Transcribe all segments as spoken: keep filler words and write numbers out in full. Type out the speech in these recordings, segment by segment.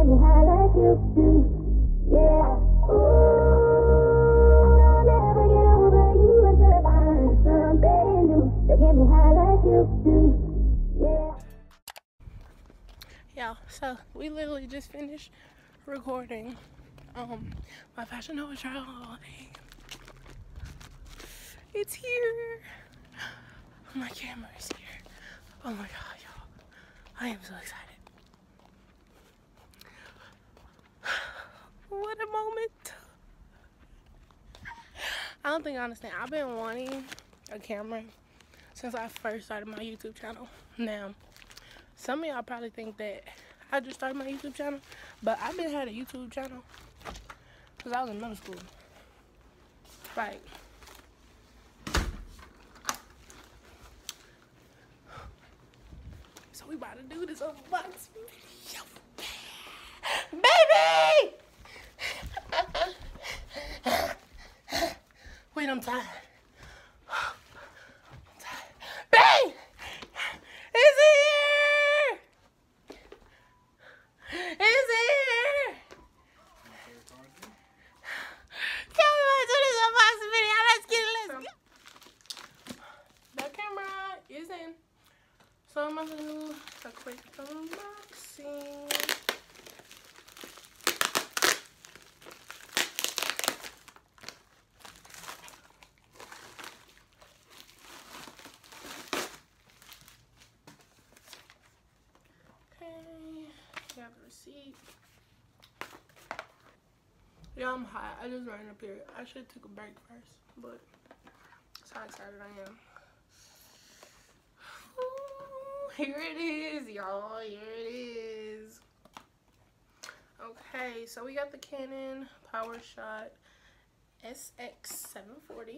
hit me high like you do. Yeah. Ooh, I'll never get over you until I find something new to get me high like you do. Yeah. Y'all, so we literally just finished recording um my Fashion Nova trial. It's here. My camera is here. Oh my god, y'all. I am so excited. What a moment. I don't think I understand. I've been wanting a camera since I first started my YouTube channel. Now, some of y'all probably think that I just started my YouTube channel, but I've been had a YouTube channel because I was in middle school. Like, we about to do this unboxing video. Baby! Wait, I'm tired. I'm tired. Babe! It's here! It's here! Can we do this unboxing video? Let's get it, let's go. The camera is in. So I'm gonna do a quick unboxing. Okay, you have the receipt. Yeah, I'm hot. I just ran up here. I should have took a break first, but that's how excited I am. Here it is, y'all. Here it is. Okay, so we got the Canon PowerShot S X seven forty.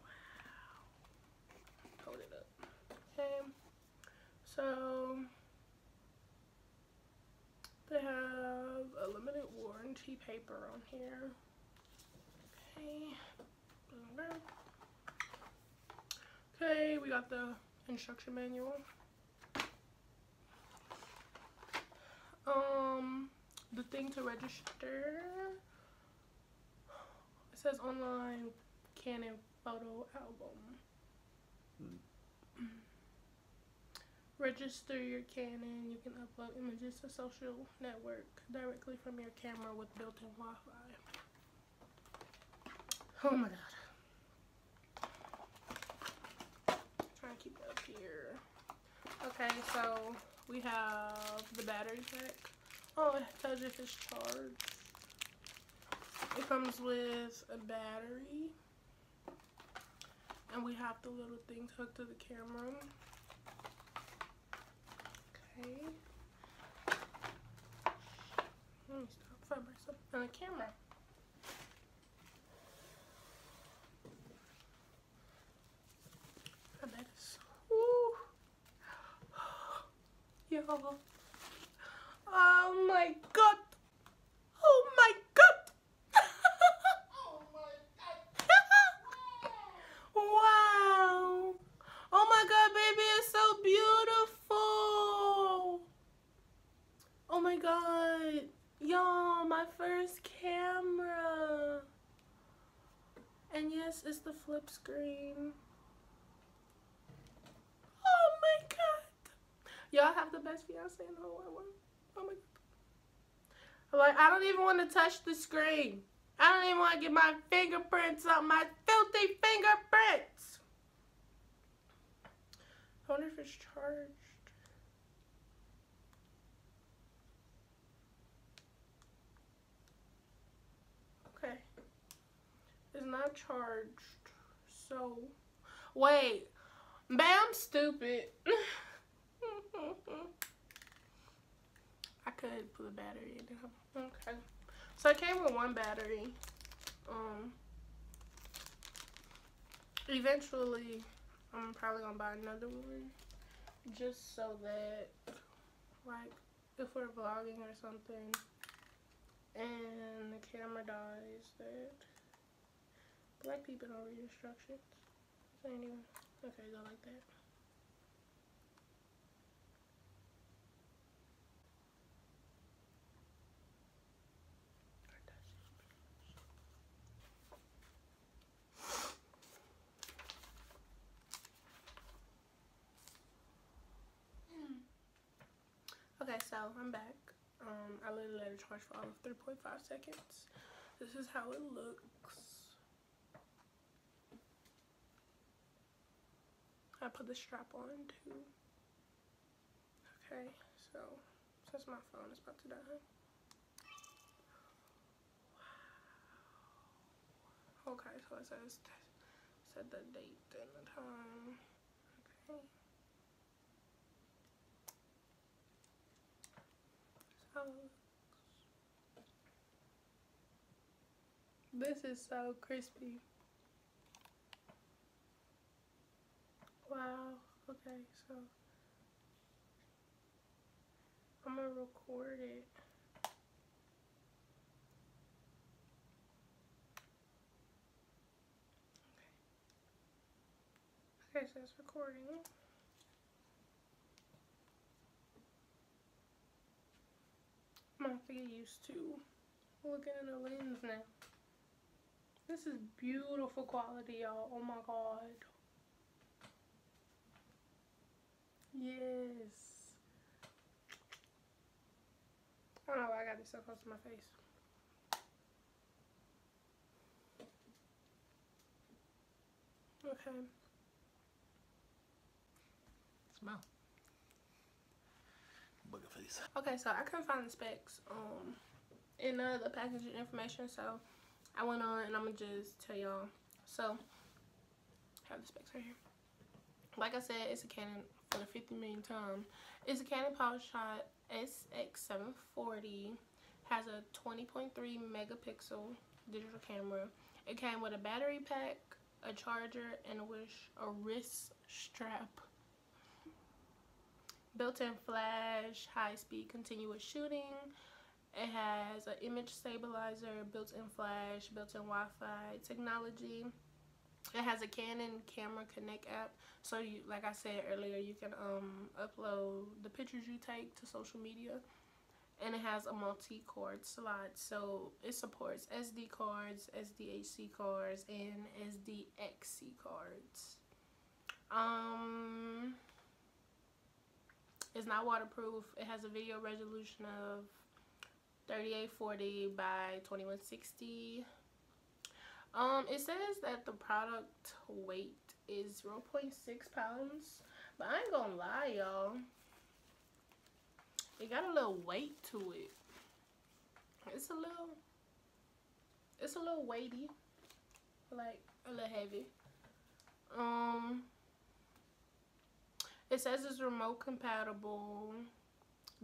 Wow. Hold it up. Okay. So, they have a limited warranty paper on here. Okay. Okay, we got the instruction manual. Um, the thing to register. It says online Canon photo album. Mm. Register your Canon. You can upload images to social network directly from your camera with built-in Wi-Fi. Oh my god. Keep it up here. Okay, so we have the battery pack. Oh, it tells you if it's charged. It comes with a battery. And we have the little things hooked to the camera. Okay. Let me stop for myself. And the camera. Oh my god! Oh my god! Oh my god! Wow! Oh my god, baby, it's so beautiful! Oh my god! Y'all, my first camera! And yes, it's the flip screen. Y'all have the best fiance in the whole wide world. Oh my god. Like, I don't even want to touch the screen. I don't even want to get my fingerprints on my filthy fingerprints. I wonder if it's charged. Okay. It's not charged. So. Wait. Babe, I'm stupid. I could put a battery in there. Okay. So it came with one battery. Um eventually I'm probably gonna buy another one. Just so that, like, if we're vlogging or something and the camera dies, that black people don't read instructions. Anyway. Okay, go like that. So I'm back. Um, I literally let it charge for all of three point five seconds. This is how it looks. I put the strap on too. Okay, so since my phone is about to die. Wow. Okay, so it says set the date and the time. Okay. This is so crispy. Wow. Okay, so I'm gonna record it. Okay. Okay, so it's recording. I'm gonna have to get used to looking in the lens now. This is beautiful quality, y'all. Oh my god. Yes. I don't know why I got this so close to my face. Okay. Smile. Booger face. Okay, so I couldn't find the specs um in uh, the packaging information, so I went on and I'm gonna just tell y'all. So I have the specs right here. Like I said, it's a Canon for the fifty million time. It's a Canon PowerShot S X seven forty. Has a twenty point three megapixel digital camera. It came with a battery pack, a charger, and a wish a wrist strap. Built-in flash, high-speed continuous shooting. It has an image stabilizer, built-in flash, built-in Wi-Fi technology. It has a Canon Camera Connect app, so you, like I said earlier, you can um, upload the pictures you take to social media. And it has a multi-card slot, so it supports S D cards, S D H C cards, and S D X C cards. Um... It's not waterproof. It has a video resolution of thirty-eight forty by twenty-one sixty. Um, it says that the product weight is zero point six pounds, but I ain't gonna lie, y'all. It got a little weight to it. It's a little, it's a little weighty, like a little heavy. Um. It says it's remote compatible.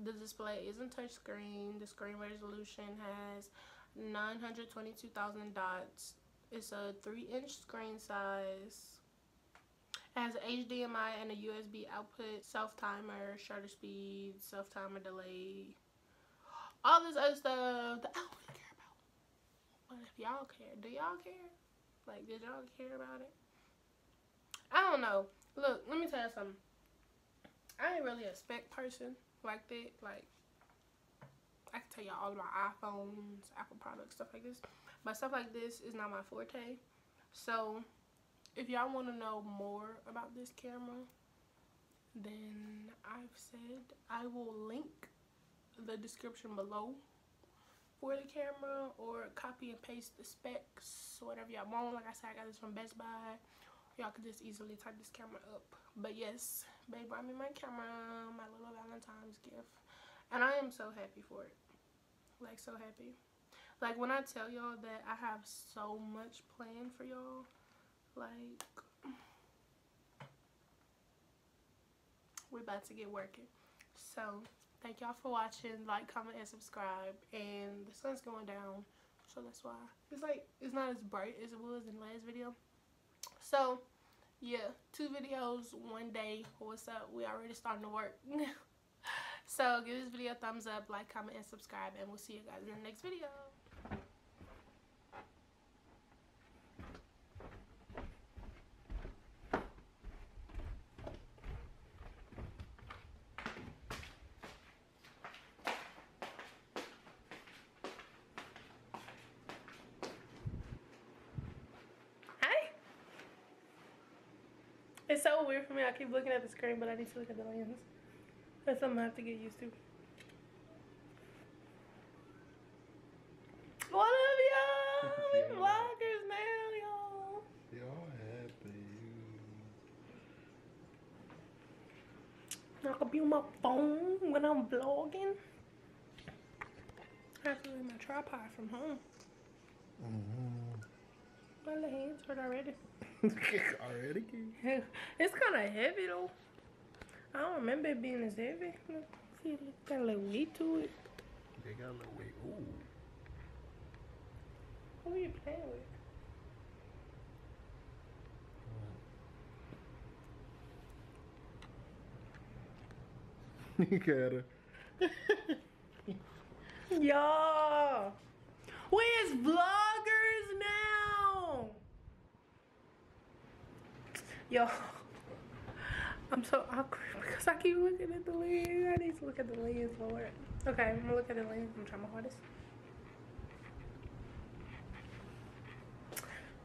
The display isn't touchscreen. The screen resolution has nine hundred twenty-two thousand dots. It's a three inch screen size. It has an H D M I and a U S B output, self-timer, shutter speed, self-timer delay. All this other stuff that I don't really care about. But if y'all care, do y'all care? Like, did y'all care about it? I don't know. Look, let me tell you something. I ain't really a spec person like that. Like, I can tell y'all all about iPhones, Apple products, stuff like this. But stuff like this is not my forte. So, if y'all want to know more about this camera, then I've said I will link the description below for the camera, or copy and paste the specs, whatever y'all want. Like I said, I got this from Best Buy. Y'all could just easily type this camera up. But yes, babe brought me my camera, my little Valentine's gift. And I am so happy for it. Like, so happy. Like, when I tell y'all that I have so much planned for y'all, like, we're about to get working. So, thank y'all for watching. Like, comment, and subscribe. And the sun's going down, so that's why. It's like, it's not as bright as it was in the last video. So, yeah, two videos, one day. What's up? We already starting to work. So, give this video a thumbs up, like, comment, and subscribe, and we'll see you guys in the next video. It's so weird for me. I keep looking at the screen, but I need to look at the lens. That's something I have to get used to. I could be on my phone when I'm vlogging. I have to leave my tripod from home. Mm-hmm. My little hands hurt already. Already? It's kind of heavy though. I don't remember it being as heavy. Look, see, it got a little weight to it. They got a little weight. Ooh. Who are you playing with? Cara. Y'all, we is vloggers now. Yo, I'm so awkward because I keep looking at the lens. I need to look at the lens, Lord. Okay, I'm gonna look at the lens. I'm trying my hardest.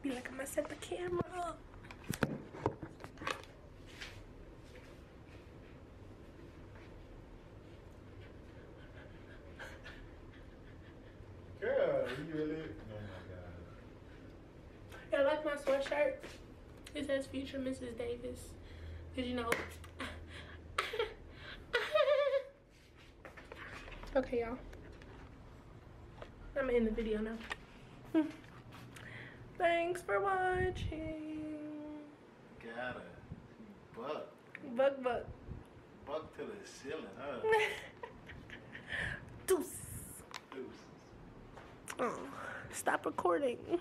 Be like I'm gonna set the camera up. Really? Oh my God. Yeah, I like my sweatshirt. It says Future Missus Davis. Because you know. Okay, y'all. I'm in the video now. Thanks for watching. Got it. Buck. Buck, buck. Buck to the ceiling, huh? Deuce. Deuce. Oh, stop recording.